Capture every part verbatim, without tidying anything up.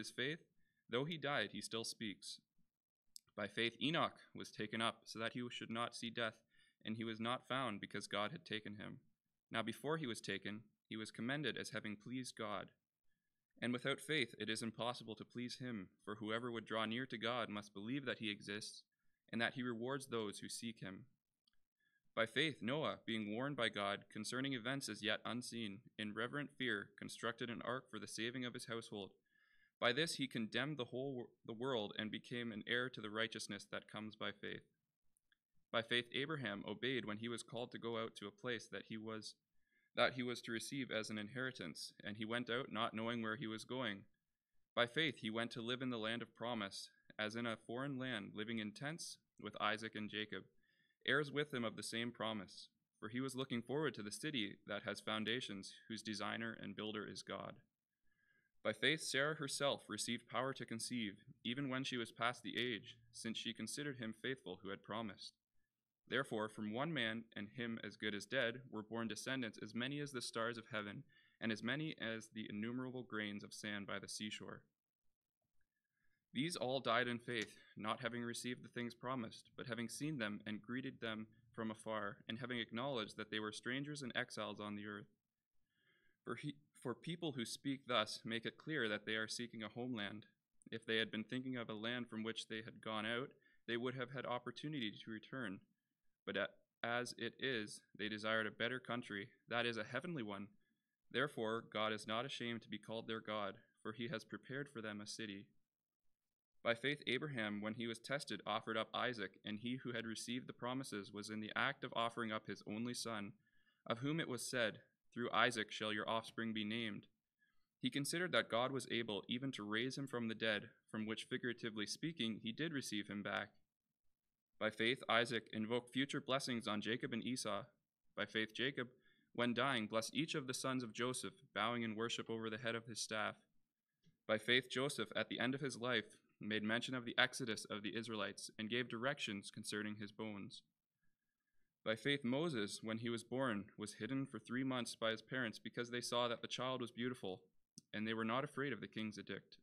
his faith, though he died, he still speaks. By faith Enoch was taken up, so that he should not see death, and he was not found, because God had taken him. Now before he was taken, he was commended as having pleased God. And without faith it is impossible to please him, for whoever would draw near to God must believe that he exists, and that he rewards those who seek him. By faith Noah, being warned by God concerning events as yet unseen, in reverent fear constructed an ark for the saving of his household. By this he condemned the whole the world and became an heir to the righteousness that comes by faith. By faith Abraham obeyed when he was called to go out to a place that he was that he was to receive as an inheritance, and he went out not knowing where he was going. By faith he went to live in the land of promise, as in a foreign land, living in tents with Isaac and Jacob, heirs with him of the same promise, for he was looking forward to the city that has foundations, whose designer and builder is God. By faith Sarah herself received power to conceive, even when she was past the age, since she considered him faithful who had promised. Therefore, from one man, and him as good as dead, were born descendants as many as the stars of heaven, and as many as the innumerable grains of sand by the seashore. These all died in faith, not having received the things promised, but having seen them and greeted them from afar, and having acknowledged that they were strangers and exiles on the earth. For, he, for people who speak thus make it clear that they are seeking a homeland. If they had been thinking of a land from which they had gone out, they would have had opportunity to return. But as it is, they desired a better country, that is, a heavenly one. Therefore, God is not ashamed to be called their God, for he has prepared for them a city. By faith Abraham, when he was tested, offered up Isaac, and he who had received the promises was in the act of offering up his only son, of whom it was said, "Through Isaac shall your offspring be named." He considered that God was able even to raise him from the dead, from which, figuratively speaking, he did receive him back. By faith Isaac invoked future blessings on Jacob and Esau. By faith Jacob, when dying, blessed each of the sons of Joseph, bowing in worship over the head of his staff. By faith Joseph, at the end of his life, made mention of the exodus of the Israelites and gave directions concerning his bones. By faith Moses, when he was born, was hidden for three months by his parents because they saw that the child was beautiful, and they were not afraid of the king's edict.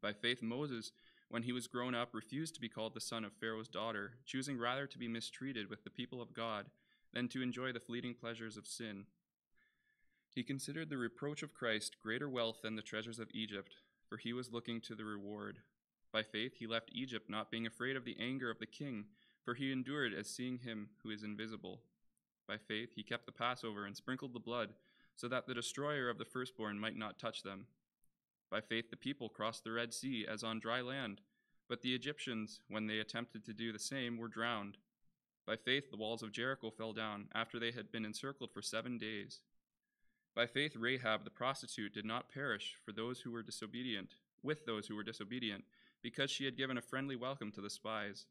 By faith Moses, when he was grown up, refused to be called the son of Pharaoh's daughter, choosing rather to be mistreated with the people of God than to enjoy the fleeting pleasures of sin. He considered the reproach of Christ greater wealth than the treasures of Egypt, for he was looking to the reward. By faith he left Egypt, not being afraid of the anger of the king, for he endured as seeing him who is invisible. By faith he kept the Passover and sprinkled the blood, so that the destroyer of the firstborn might not touch them. By faith the people crossed the Red Sea as on dry land, but the Egyptians, when they attempted to do the same, were drowned. By faith the walls of Jericho fell down, after they had been encircled for seven days. By faith Rahab the prostitute did not perish for those who were disobedient, with those who were disobedient, because she had given a friendly welcome to the spies.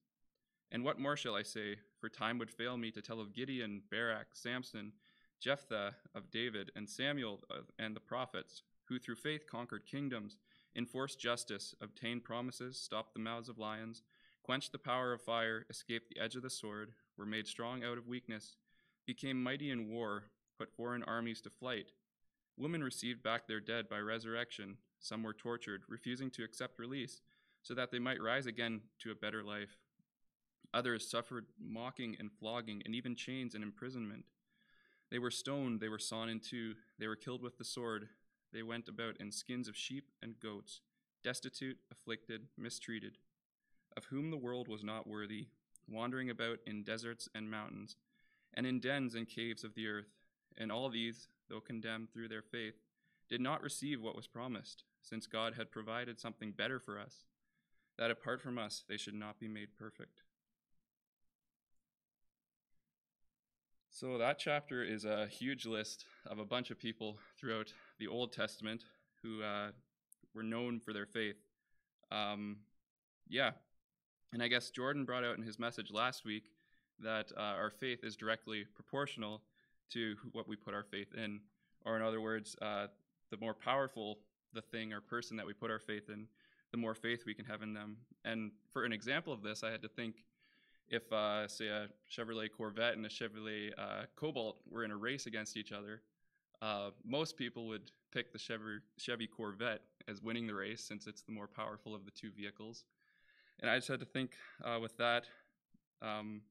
And what more shall I say? For time would fail me to tell of Gideon, Barak, Samson, Jephthah, of David, and Samuel, and the prophets, who through faith conquered kingdoms, enforced justice, obtained promises, stopped the mouths of lions, quenched the power of fire, escaped the edge of the sword, were made strong out of weakness, became mighty in war, put foreign armies to flight. Women received back their dead by resurrection. Some were tortured, refusing to accept release, so that they might rise again to a better life. Others suffered mocking and flogging, and even chains and imprisonment. They were stoned, they were sawn in two, they were killed with the sword. They went about in skins of sheep and goats, destitute, afflicted, mistreated, of whom the world was not worthy, wandering about in deserts and mountains, and in dens and caves of the earth. And all these, though condemned through their faith, did not receive what was promised, since God had provided something better for us, that apart from us they should not be made perfect. So that chapter is a huge list of a bunch of people throughout the Old Testament who uh, were known for their faith. Um, yeah, and I guess Jordan brought out in his message last week that uh, our faith is directly proportional to what we put our faith in, or in other words, uh, the more powerful the thing or person that we put our faith in, the more faith we can have in them. And for an example of this, I had to think, if, uh, say, a Chevrolet Corvette and a Chevrolet uh, Cobalt were in a race against each other, uh, most people would picked the Chevy, Chevy Corvette as winning the race since it's the more powerful of the two vehicles. And I just had to think uh, with that, um,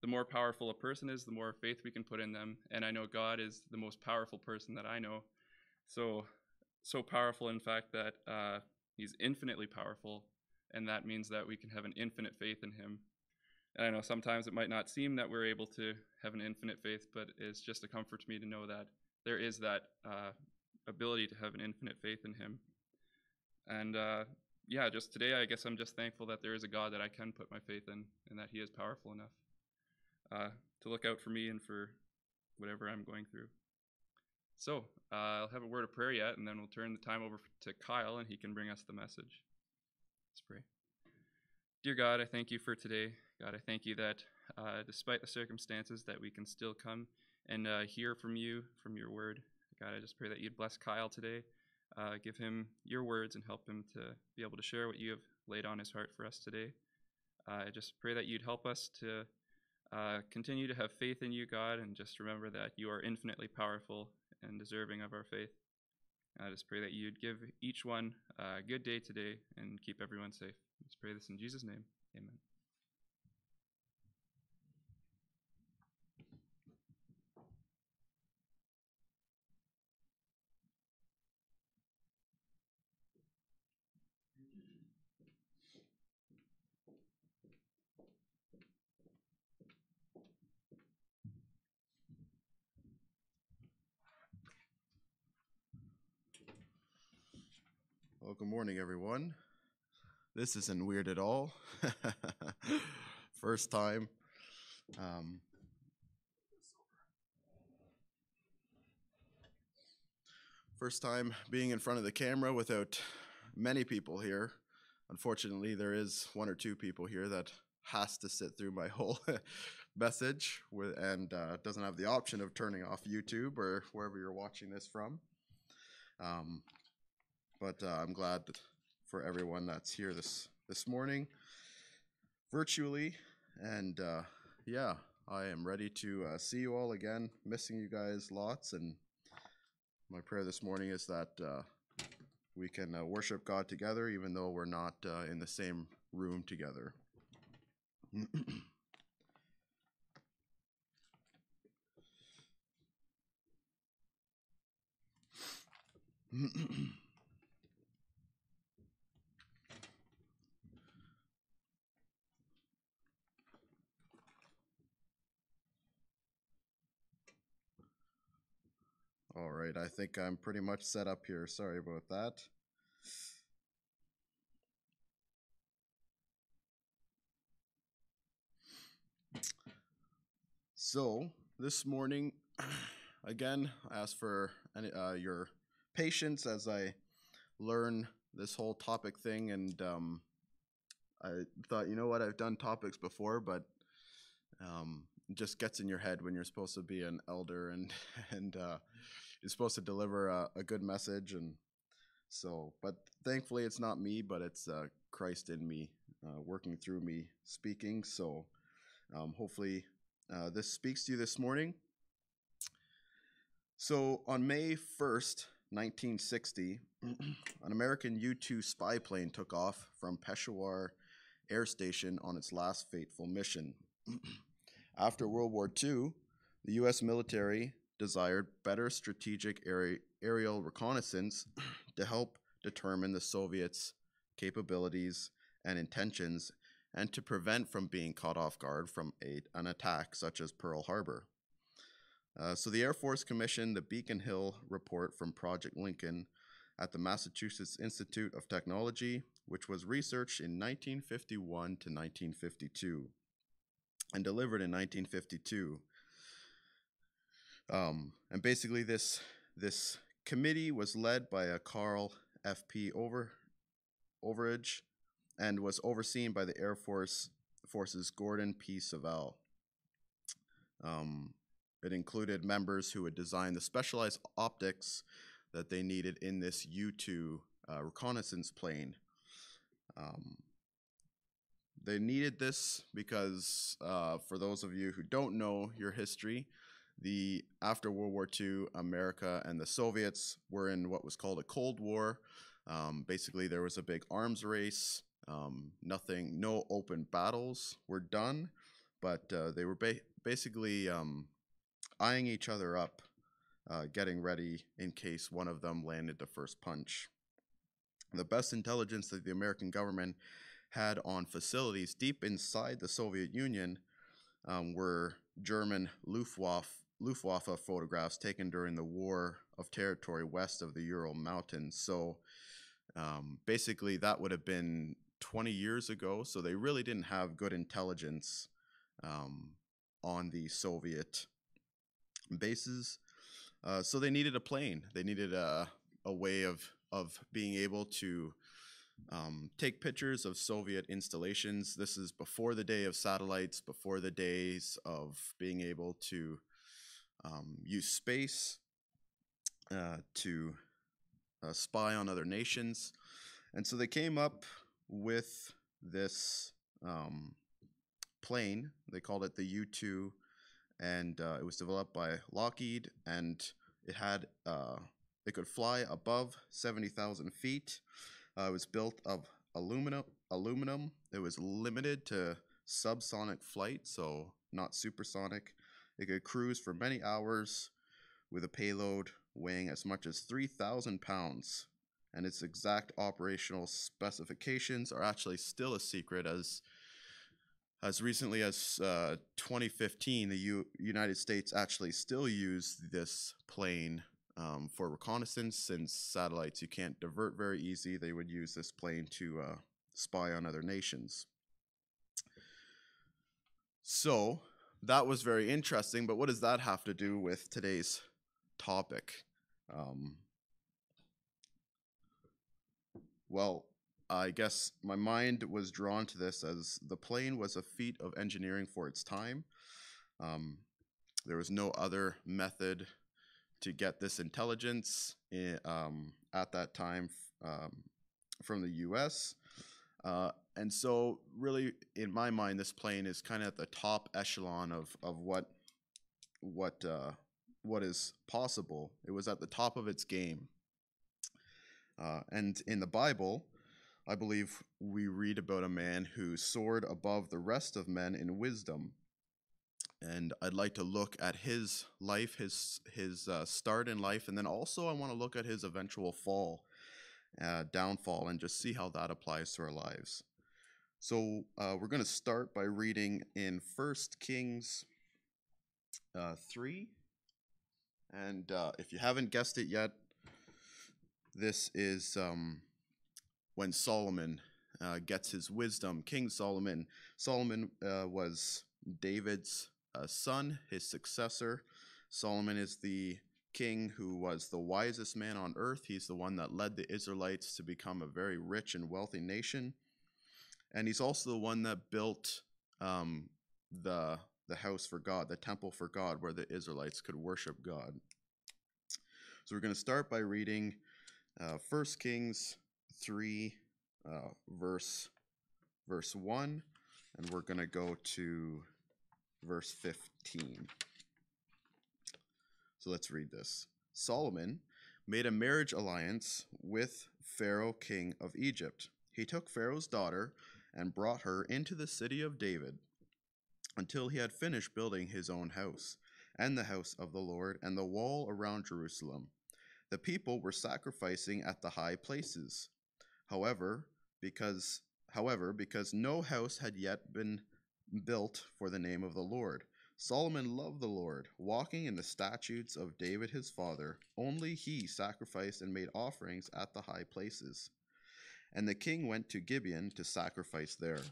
the more powerful a person is, the more faith we can put in them. And I know God is the most powerful person that I know. So, so powerful, in fact, that uh, he's infinitely powerful. And that means that we can have an infinite faith in him. And I know sometimes it might not seem that we're able to have an infinite faith, but it's just a comfort to me to know that there is that uh, ability to have an infinite faith in him. And uh, yeah, just today, I guess I'm just thankful that there is a God that I can put my faith in and that he is powerful enough uh, to look out for me and for whatever I'm going through. So uh, I'll have a word of prayer yet, and then we'll turn the time over to Kyle, and he can bring us the message. Let's pray. Dear God, I thank you for today. God, I thank you that uh, despite the circumstances, that we can still come and uh, hear from you, from your word. God, I just pray that you'd bless Kyle today. Uh, give him your words and help him to be able to share what you have laid on his heart for us today. Uh, I just pray that you'd help us to uh, continue to have faith in you, God, and just remember that you are infinitely powerful and deserving of our faith. I just pray that you'd give each one a good day today and keep everyone safe. Let's pray this in Jesus' name. Amen. Well, good morning, everyone. This isn't weird at all. First time. Um, first time being in front of the camera without many people here. Unfortunately, there is one or two people here that has to sit through my whole message with, and uh, doesn't have the option of turning off YouTube or wherever you're watching this from. Um, But uh, I'm glad for everyone that's here this, this morning, virtually. And uh, yeah, I am ready to uh, see you all again. Missing you guys lots. And my prayer this morning is that uh, we can uh, worship God together, even though we're not uh, in the same room together. All right, I think I'm pretty much set up here. Sorry about that. So this morning, again, I ask for any, uh, your patience as I learn this whole topic thing. And um, I thought, you know what, I've done topics before, but um, it just gets in your head when you're supposed to be an elder and and. Uh, You're supposed to deliver a, a good message, and so, but thankfully it's not me, but it's uh, Christ in me, uh, working through me, speaking. So um, hopefully uh, this speaks to you this morning. So on May first, nineteen sixty, an American U two spy plane took off from Peshawar Air Station on its last fateful mission. After World War Two, the U S military desired better strategic aerial reconnaissance to help determine the Soviets' capabilities and intentions, and to prevent from being caught off guard from a, an attack such as Pearl Harbor. Uh, so the Air Force commissioned the Beacon Hill report from Project Lincoln at the Massachusetts Institute of Technology, which was researched in nineteen fifty-one to nineteen fifty-two and delivered in nineteen fifty-two. Um, and basically this, this committee was led by a Carl F P Over, Overage and was overseen by the Air Force Force's Gordon P. Savelle. Um, it included members who would design the specialized optics that they needed in this U two uh, reconnaissance plane. Um, they needed this because, uh, for those of you who don't know your history, The after World War Two, America and the Soviets were in what was called a Cold War. Um, basically, there was a big arms race. Um, nothing, no open battles were done, but uh, they were ba basically um, eyeing each other up, uh, getting ready in case one of them landed the first punch. The best intelligence that the American government had on facilities deep inside the Soviet Union um, were German Luftwaffe, Luftwaffe photographs taken during the War of Territory west of the Ural Mountains. So um, basically that would have been twenty years ago, so they really didn't have good intelligence um, on the Soviet bases. Uh, so they needed a plane. They needed a, a way of, of being able to Um, take pictures of Soviet installations. This is before the day of satellites, before the days of being able to um, use space uh, to uh, spy on other nations. And so they came up with this um, plane. They called it the U two, and uh, it was developed by Lockheed, and it had uh, it could fly above seventy thousand feet. Uh, it was built of aluminum. Aluminum. It was limited to subsonic flight, so not supersonic. It could cruise for many hours with a payload weighing as much as three thousand pounds. And its exact operational specifications are actually still a secret. As as recently as uh, twenty fifteen, the U United States actually still used this plane Um, for reconnaissance. Since satellites you can't divert very easy, they would use this plane to uh, spy on other nations. So that was very interesting, but what does that have to do with today's topic? Um, well, I guess my mind was drawn to this as the plane was a feat of engineering for its time. Um, there was no other method to get this intelligence in, um, at that time um, from the U S Uh, and so really, in my mind, this plane is kind of at the top echelon of, of what, what, uh, what is possible. It was at the top of its game. Uh, and in the Bible, I believe we read about a man who soared above the rest of men in wisdom. And I'd like to look at his life, his his uh, start in life, and then also I want to look at his eventual fall, uh, downfall, and just see how that applies to our lives. So uh, we're going to start by reading in First Kings uh, three. And uh, if you haven't guessed it yet, this is um, when Solomon uh, gets his wisdom. King Solomon. Solomon uh, was David's Uh, son, his successor. Solomon is the king who was the wisest man on earth. He's the one that led the Israelites to become a very rich and wealthy nation. And he's also the one that built um, the, the house for God, the temple for God, where the Israelites could worship God. So we're going to start by reading uh, First Kings three, uh, verse, verse one, and we're going to go to verse fifteen. So let's read this. Solomon made a marriage alliance with Pharaoh, king of Egypt. He took Pharaoh's daughter and brought her into the city of David until he had finished building his own house and the house of the Lord and the wall around Jerusalem. The people were sacrificing at the high places. However, because, however, because no house had yet been built for the name of the Lord. Solomon loved the Lord, walking in the statutes of David his father. Only he sacrificed and made offerings at the high places. And the king went to Gibeon to sacrifice there,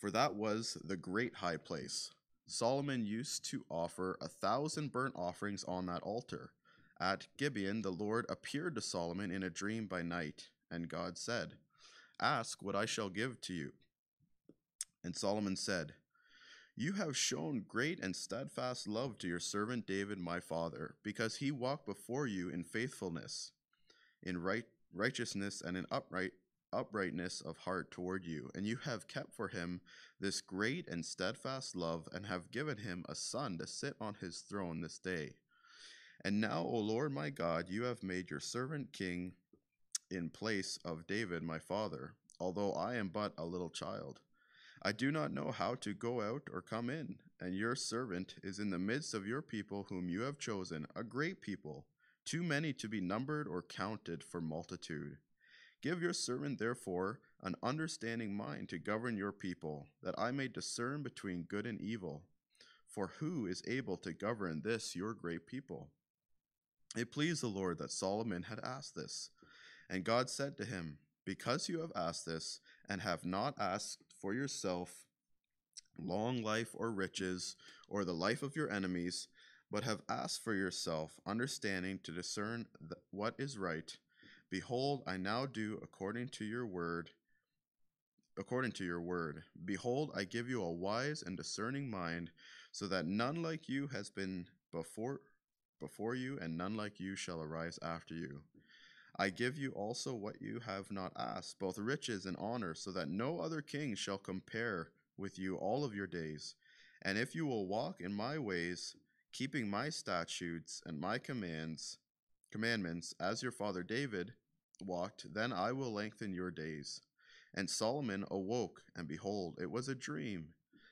for that was the great high place. Solomon used to offer a thousand burnt offerings on that altar. At Gibeon, the Lord appeared to Solomon in a dream by night, and God said, "Ask what I shall give to you." And Solomon said, "You have shown great and steadfast love to your servant David my father, because he walked before you in faithfulness, in right, righteousness and in upright, uprightness of heart toward you, and you have kept for him this great and steadfast love, and have given him a son to sit on his throne this day. And now, O Lord my God, you have made your servant king in place of David my father, although I am but a little child. I do not know how to go out or come in, and your servant is in the midst of your people whom you have chosen, a great people, too many to be numbered or counted for multitude. Give your servant, therefore, an understanding mind to govern your people, that I may discern between good and evil. For who is able to govern this, your great people? It pleased the Lord that Solomon had asked this. And God said to him, because you have asked this, and have not asked for yourself long life or riches, or the life of your enemies, but have asked for yourself understanding to discern what is right, behold, I now do according to your word, according to your word. Behold, I give you a wise and discerning mind, so that none like you has been before, before you, and none like you shall arise after you. I give you also what you have not asked, both riches and honor, so that no other king shall compare with you all of your days. And if you will walk in my ways, keeping my statutes and my commands, commandments, as your father David walked, then I will lengthen your days. And Solomon awoke, and behold, it was a dream.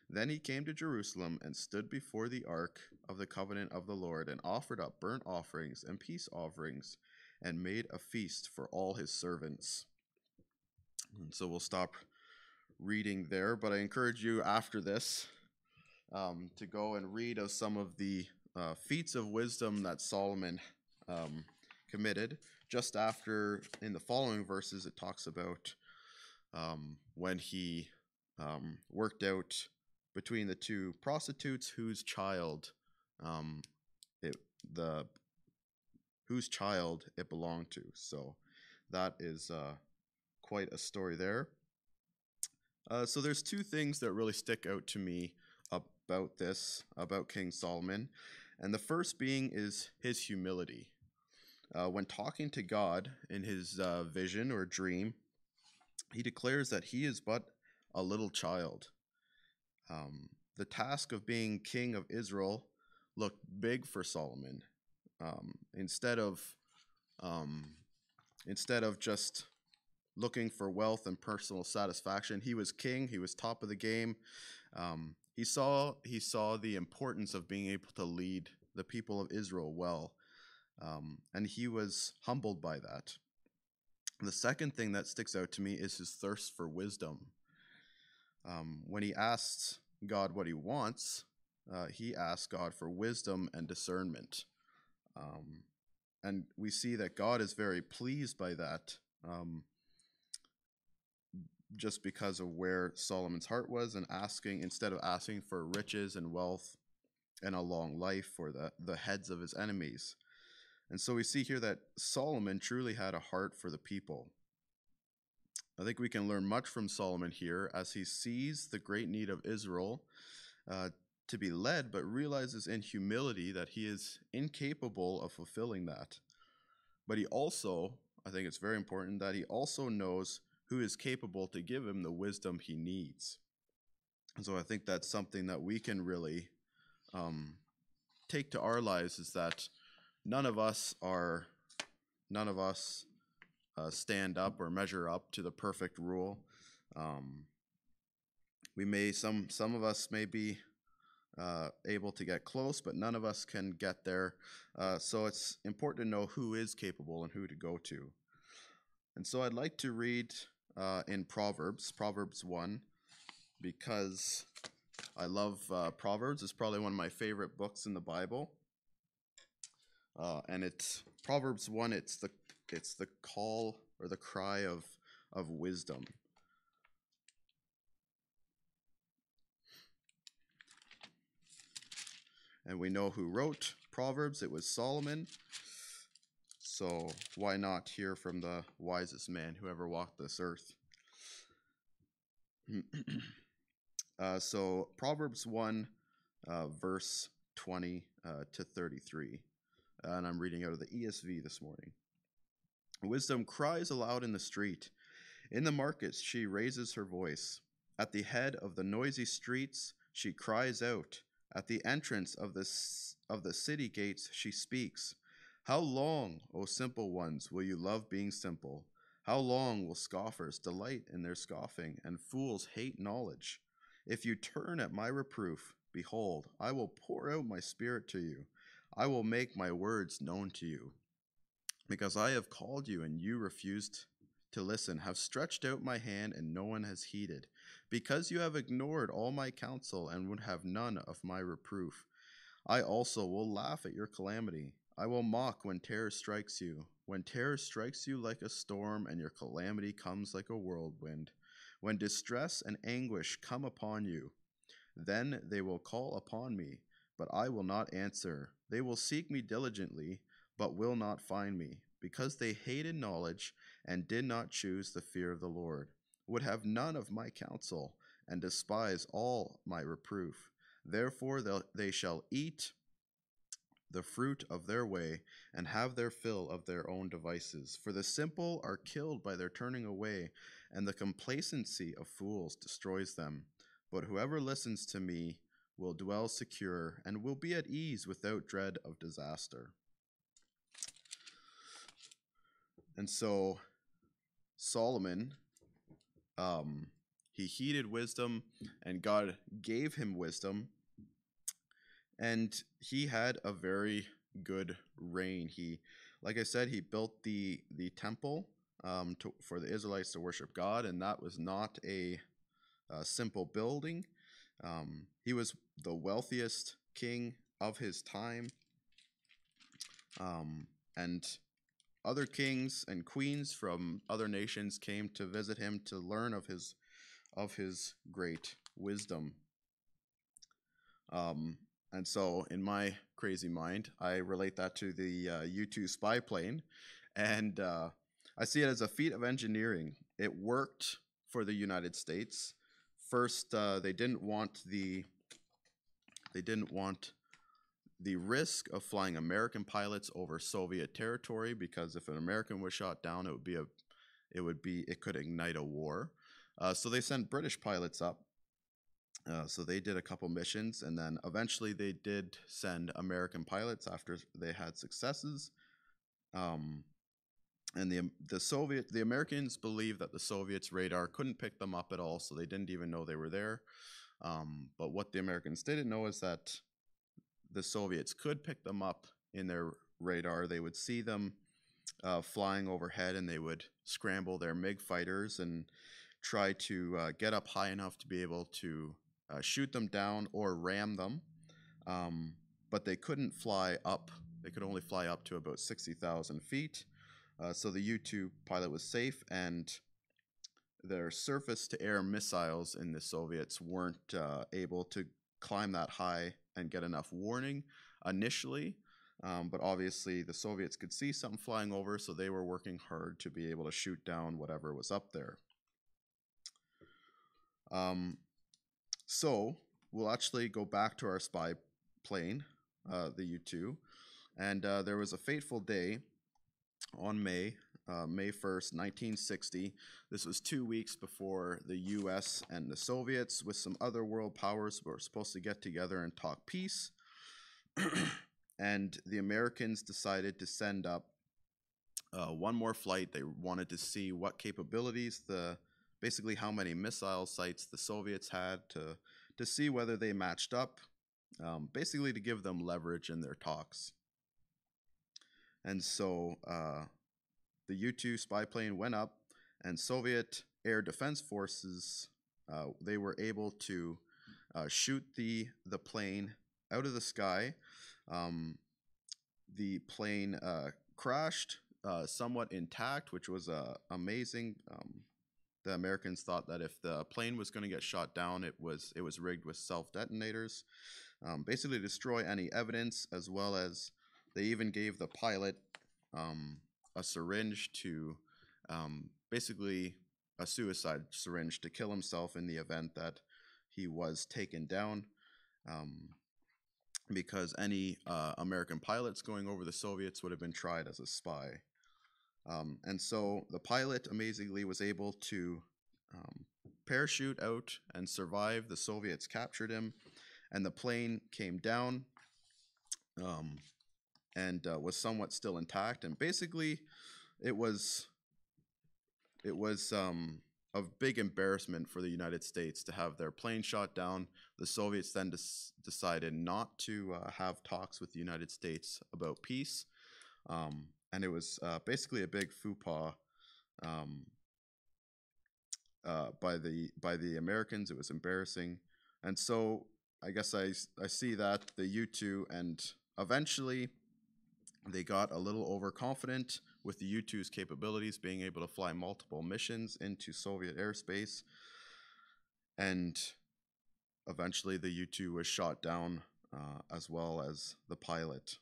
Then he came to Jerusalem and stood before the ark of the covenant of the Lord, and offered up burnt offerings and peace offerings, and made a feast for all his servants. And so we'll stop reading there, but I encourage you after this um, to go and read of some of the uh, feats of wisdom that Solomon um, committed. Just after, in the following verses, it talks about um, when he um, worked out between the two prostitutes whose child um, it, the whose child it belonged to. So that is uh, quite a story there. Uh, so there's two things that really stick out to me about this, about King Solomon. And the first being is his humility. Uh, when talking to God in his uh, vision or dream, he declares that he is but a little child. Um, the task of being king of Israel looked big for Solomon. Um, instead of um, instead of just looking for wealth and personal satisfaction, he was king. He was top of the game. Um, he saw he saw the importance of being able to lead the people of Israel well, um, and he was humbled by that. The second thing that sticks out to me is his thirst for wisdom. Um, when he asks God what he wants, uh, he asks God for wisdom and discernment. Um, and we see that God is very pleased by that, um, just because of where Solomon's heart was, and asking, instead of asking for riches and wealth and a long life for the, the heads of his enemies. And so we see here that Solomon truly had a heart for the people. I think we can learn much from Solomon here, as he sees the great need of Israel, uh, to be led, but realizes in humility that he is incapable of fulfilling that. But he also, I think it's very important, that he also knows who is capable to give him the wisdom he needs. And so I think that's something that we can really um, take to our lives, is that none of us are, none of us uh, stand up or measure up to the perfect rule. Um, we may, some, some of us may be Uh, able to get close, but none of us can get there. Uh, so it's important to know who is capable and who to go to. And so I'd like to read uh, in Proverbs, Proverbs one, because I love uh, Proverbs. It's probably one of my favorite books in the Bible. Uh, and it's Proverbs one, it's the, it's the call or the cry of, of wisdom. And we know who wrote Proverbs. It was Solomon. So why not hear from the wisest man who ever walked this earth? uh, so Proverbs one, uh, verse twenty uh, to thirty-three. And I'm reading out of the E S V this morning. Wisdom cries aloud in the street. In the markets, she raises her voice. At the head of the noisy streets, she cries out. At the entrance of the, of the city gates, she speaks. How long, O simple ones, will you love being simple? How long will scoffers delight in their scoffing, and fools hate knowledge? If you turn at my reproof, behold, I will pour out my spirit to you. I will make my words known to you. Because I have called you, and you refused to listen, have stretched out my hand, and no one has heeded. Because you have ignored all my counsel, and would have none of my reproof, I also will laugh at your calamity. I will mock when terror strikes you. When terror strikes you like a storm, and your calamity comes like a whirlwind, when distress and anguish come upon you, then they will call upon me, but I will not answer. They will seek me diligently, but will not find me, because they hated knowledge and did not choose the fear of the Lord, would have none of my counsel, and despise all my reproof. Therefore they shall eat the fruit of their way, and have their fill of their own devices. For the simple are killed by their turning away, and the complacency of fools destroys them. But whoever listens to me will dwell secure, and will be at ease without dread of disaster. And so Solomon, um, he heeded wisdom, and God gave him wisdom. And he had a very good reign. He, like I said, he built the the temple um, to, for the Israelites to worship God, and that was not a, a simple building. Um, he was the wealthiest king of his time, um, and other kings and queens from other nations came to visit him to learn of his of his great wisdom. Um. And so, in my crazy mind, I relate that to the uh, U two spy plane, and uh, I see it as a feat of engineering. It worked for the United States. First, uh, they didn't want the they didn't want the risk of flying American pilots over Soviet territory, because if an American was shot down, it would be a it would be it could ignite a war. Uh, so they sent British pilots up. Uh, so they did a couple missions, and then eventually they did send American pilots after they had successes. Um, and the the Soviet the Americans believed that the Soviets' radar couldn't pick them up at all, so they didn't even know they were there. Um, but what the Americans didn't know is that the Soviets could pick them up in their radar. They would see them uh, flying overhead, and they would scramble their MiG fighters and try to uh, get up high enough to be able to Uh, shoot them down or ram them, um, but they couldn't fly up. They could only fly up to about sixty thousand feet. Uh, so the U two pilot was safe, and their surface-to-air missiles in the Soviets weren't uh, able to climb that high and get enough warning initially, um, but obviously the Soviets could see something flying over, so they were working hard to be able to shoot down whatever was up there. Um, So we'll actually go back to our spy plane, uh, the U two, and uh, there was a fateful day on May, uh, May first, nineteen sixty. This was two weeks before the U S and the Soviets, with some other world powers, were supposed to get together and talk peace. And the Americans decided to send up uh, one more flight. They wanted to see what capabilities the basically how many missile sites the Soviets had to, to see whether they matched up, um, basically to give them leverage in their talks. And so uh, the U two spy plane went up, and Soviet air defense forces, uh, they were able to uh, shoot the, the plane out of the sky. Um, the plane uh, crashed uh, somewhat intact, which was uh, amazing. Um, The Americans thought that if the plane was going to get shot down, it was it was rigged with self-detonators, um, basically to destroy any evidence, as well as they even gave the pilot um, a syringe to, um, basically a suicide syringe to kill himself in the event that he was taken down, um, because any uh, American pilots going over the Soviets would have been tried as a spy. Um, and so the pilot amazingly was able to um, parachute out and survive. The Soviets captured him, and the plane came down um, and uh, was somewhat still intact. And basically, it was it was um, a big embarrassment for the United States to have their plane shot down. The Soviets then decided not to uh, have talks with the United States about peace. Um, and it was uh, basically a big faux pas um, uh, by the by the Americans. It was embarrassing. And so I guess I, I see that the U two, and eventually they got a little overconfident with the U two's capabilities, being able to fly multiple missions into Soviet airspace. And eventually the U two was shot down, uh, as well as the pilot.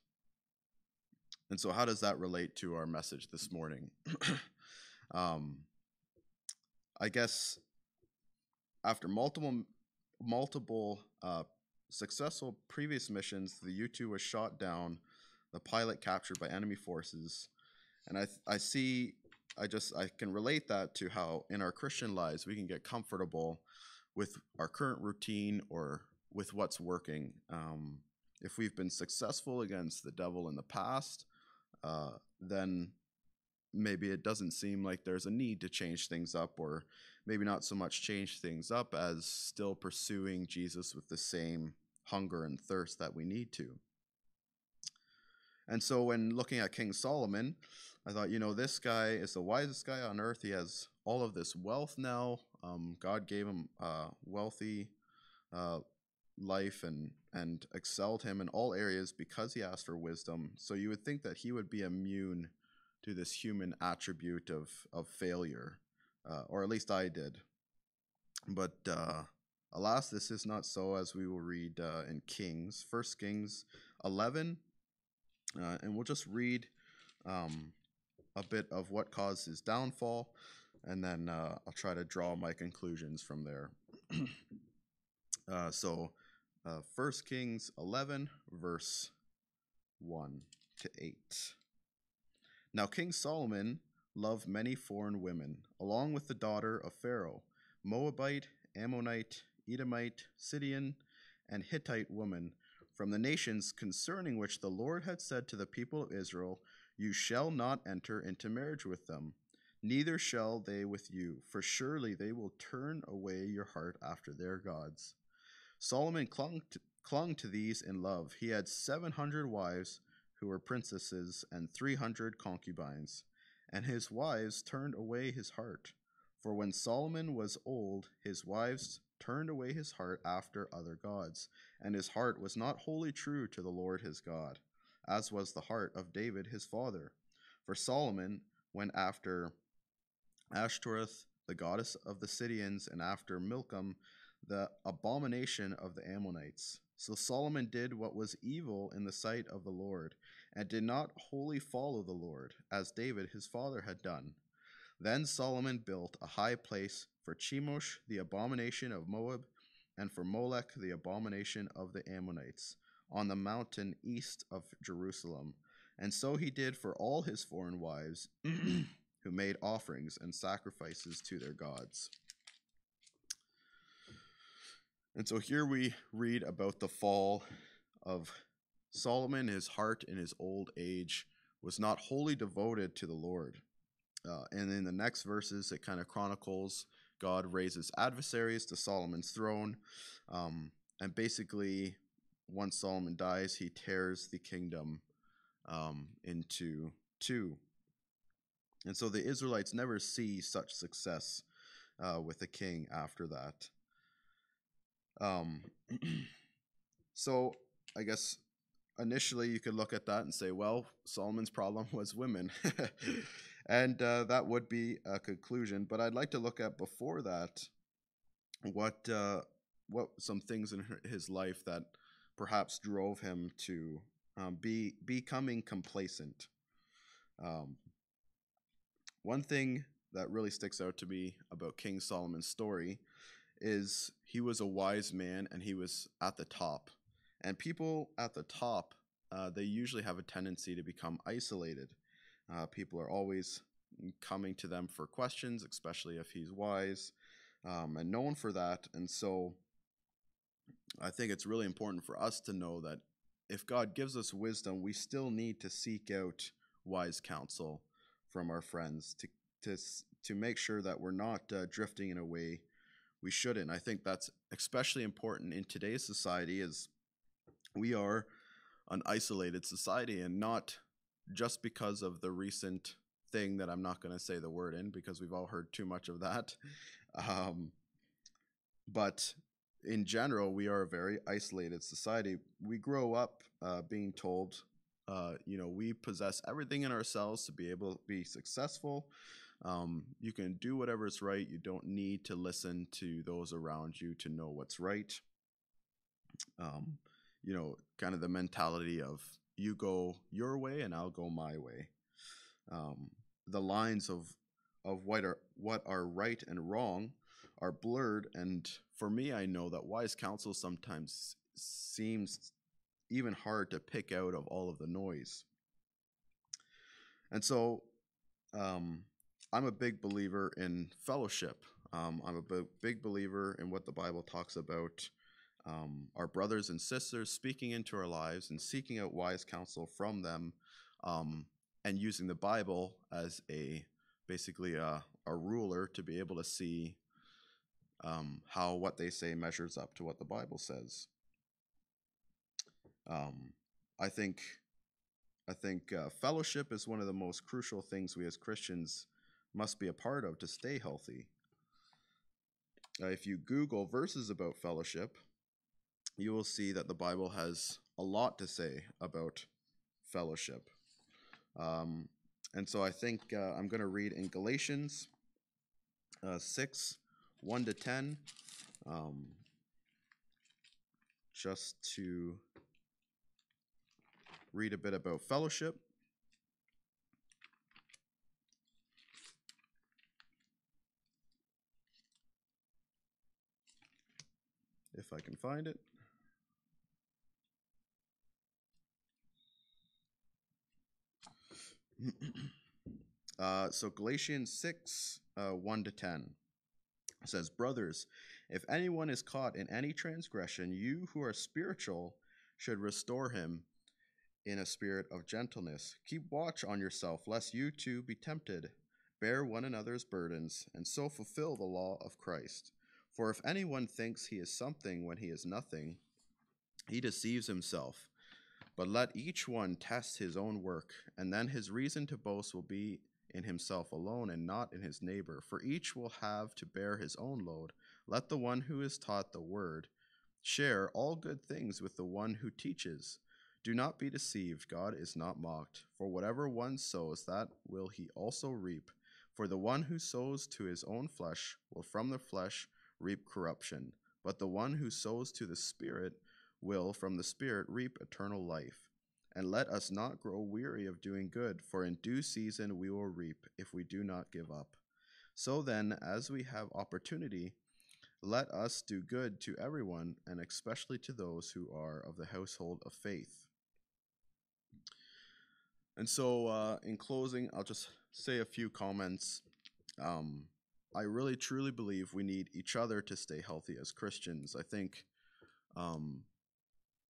And so how does that relate to our message this morning? um, I guess after multiple multiple uh, successful previous missions, the U two was shot down, the pilot captured by enemy forces. And I, I see, I just, I can relate that to how in our Christian lives we can get comfortable with our current routine or with what's working. Um, if we've been successful against the devil in the past, uh, then maybe it doesn't seem like there's a need to change things up, or maybe not so much change things up as still pursuing Jesus with the same hunger and thirst that we need to. And so when looking at King Solomon, I thought, you know, this guy is the wisest guy on earth. He has all of this wealth now. Um, God gave him a wealthy uh, life and, and excelled him in all areas because he asked for wisdom. So you would think that he would be immune to this human attribute of, of failure, uh, or at least I did. But uh, alas, this is not so, as we will read uh, in Kings, First Kings eleven. Uh, and we'll just read um, a bit of what caused his downfall, and then uh, I'll try to draw my conclusions from there. uh, so uh, First Kings eleven, verse one to eight. Now King Solomon loved many foreign women, along with the daughter of Pharaoh, Moabite, Ammonite, Edomite, Sidon, and Hittite woman, from the nations concerning which the Lord had said to the people of Israel, "You shall not enter into marriage with them, neither shall they with you, for surely they will turn away your heart after their gods." Solomon clung to, clung to these in love. He had seven hundred wives who were princesses and three hundred concubines, and his wives turned away his heart. For when Solomon was old, his wives turned away his heart after other gods, and his heart was not wholly true to the Lord his God, as was the heart of David his father. For Solomon went after Ashtoreth, the goddess of the Sidonians, and after Milcom, the abomination of the Ammonites. So Solomon did what was evil in the sight of the Lord, and did not wholly follow the Lord, as David his father had done. Then Solomon built a high place for Chemosh, the abomination of Moab, and for Molech, the abomination of the Ammonites, on the mountain east of Jerusalem. And so he did for all his foreign wives who made offerings and sacrifices to their gods. And so here we read about the fall of Solomon. His heart in his old age was not wholly devoted to the Lord. Uh, and in the next verses, it kind of chronicles God raises adversaries to Solomon's throne. Um, and basically, once Solomon dies, he tears the kingdom um, into two. And so the Israelites never see such success uh, with a king after that. Um, so I guess initially you could look at that and say, well, Solomon's problem was women. And uh, that would be a conclusion, but I'd like to look at before that what uh, what some things in his life that perhaps drove him to um, be becoming complacent. Um, one thing that really sticks out to me about King Solomon's story is he was a wise man, and he was at the top. And people at the top, uh, they usually have a tendency to become isolated. Uh, people are always coming to them for questions, especially if he's wise, um, and known for that. And so I think it's really important for us to know that if God gives us wisdom, we still need to seek out wise counsel from our friends to to to make sure that we're not uh, drifting in a way we shouldn't. I think that's especially important in today's society, as we are an isolated society, and not just because of the recent thing that I'm not going to say the word in because we've all heard too much of that. Um, but in general, we are a very isolated society. We grow up uh, being told, uh, you know, we possess everything in ourselves to be able to be successful. Um, you can do whatever is right. You don't need to listen to those around you to know what's right. Um, you know, kind of the mentality of you go your way and I'll go my way. Um, the lines of, of what are, what are right and wrong are blurred. And for me, I know that wise counsel sometimes seems even hard to pick out of all of the noise. And so um, I'm a big believer in fellowship. Um, I'm a big believer in what the Bible talks about, um, our brothers and sisters speaking into our lives and seeking out wise counsel from them, um, and using the Bible as a basically a, a ruler to be able to see um, how what they say measures up to what the Bible says. Um, I think I think uh, fellowship is one of the most crucial things we as Christians must be a part of to stay healthy. Uh, if you Google verses about fellowship, you will see that the Bible has a lot to say about fellowship. Um, and so I think uh, I'm going to read in Galatians uh, six, one to ten, um, just to read a bit about fellowship. If I can find it. Uh, so Galatians six, uh, one to ten says, "Brothers, if anyone is caught in any transgression, you who are spiritual should restore him in a spirit of gentleness. Keep watch on yourself, lest you too be tempted. Bear one another's burdens, and so fulfill the law of Christ. For if anyone thinks he is something when he is nothing, he deceives himself. But let each one test his own work, and then his reason to boast will be in himself alone and not in his neighbor. For each will have to bear his own load. Let the one who is taught the word share all good things with the one who teaches. Do not be deceived. God is not mocked. For whatever one sows, that will he also reap. For the one who sows to his own flesh will from the flesh reap corruption. But the one who sows to the Spirit will from the Spirit reap eternal life. And let us not grow weary of doing good, for in due season we will reap if we do not give up. So then, as we have opportunity, let us do good to everyone, and especially to those who are of the household of faith." And so, uh, in closing, I'll just say a few comments. Um, I really, truly believe we need each other to stay healthy as Christians. I think um,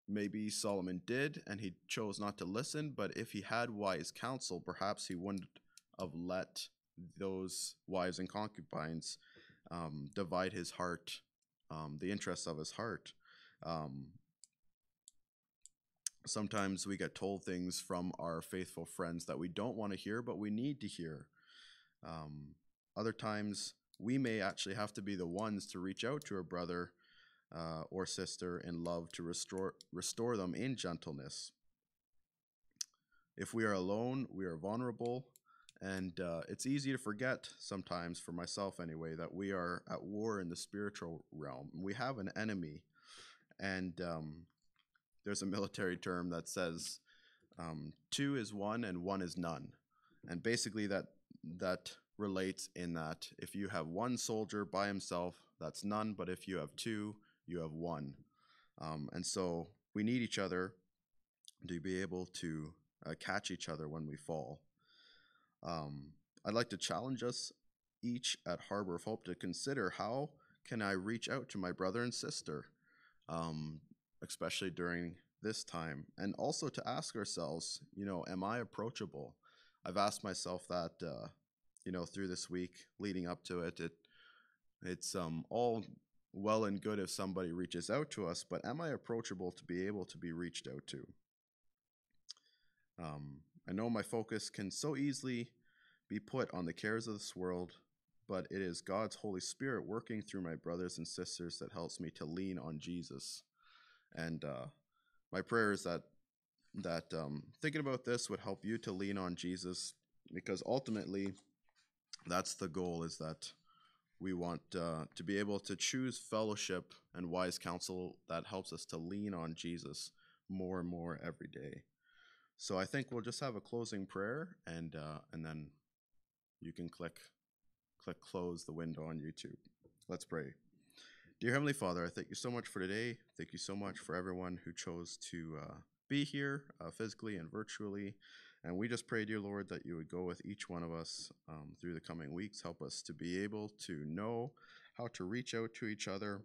maybe Solomon did, and he chose not to listen, but if he had wise counsel, perhaps he wouldn't have let those wives and concubines um, divide his heart, um, the interests of his heart. Um, sometimes we get told things from our faithful friends that we don't want to hear, but we need to hear. Um, other times, we may actually have to be the ones to reach out to a brother Uh, or sister in love to restore restore them in gentleness. If we are alone, we are vulnerable, and uh, it's easy to forget sometimes, for myself anyway, that we are at war in the spiritual realm. We have an enemy, and um, there's a military term that says um, two is one and one is none, and basically that that relates in that if you have one soldier by himself, that's none, but if you have two, you have one. Um, and so we need each other to be able to uh, catch each other when we fall. Um, I'd like to challenge us each at Harbour of Hope to consider, how can I reach out to my brother and sister, um, especially during this time? And also to ask ourselves, you know, am I approachable? I've asked myself that, uh, you know, through this week leading up to it. It it's um, all well and good if somebody reaches out to us, but am I approachable to be able to be reached out to? Um, I know my focus can so easily be put on the cares of this world, but it is God's Holy Spirit working through my brothers and sisters that helps me to lean on Jesus. And uh, my prayer is that that um, thinking about this would help you to lean on Jesus, because ultimately that's the goal, is that we want uh, to be able to choose fellowship and wise counsel that helps us to lean on Jesus more and more every day. So I think we'll just have a closing prayer, and uh, and then you can click, click close the window on YouTube. Let's pray. Dear Heavenly Father, I thank you so much for today. Thank you so much for everyone who chose to uh, be here uh, physically and virtually. And we just pray, dear Lord, that you would go with each one of us um, through the coming weeks. Help us to be able to know how to reach out to each other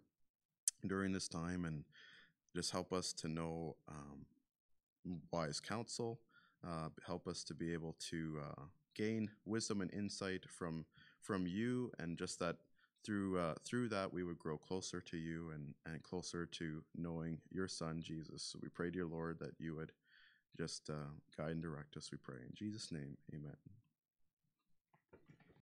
during this time, and just help us to know um, wise counsel. Uh, help us to be able to uh, gain wisdom and insight from from you, and just that through uh, through that we would grow closer to you and, and closer to knowing your Son, Jesus. So we pray, dear Lord, that you would just uh, guide and direct us, we pray. In Jesus' name, amen.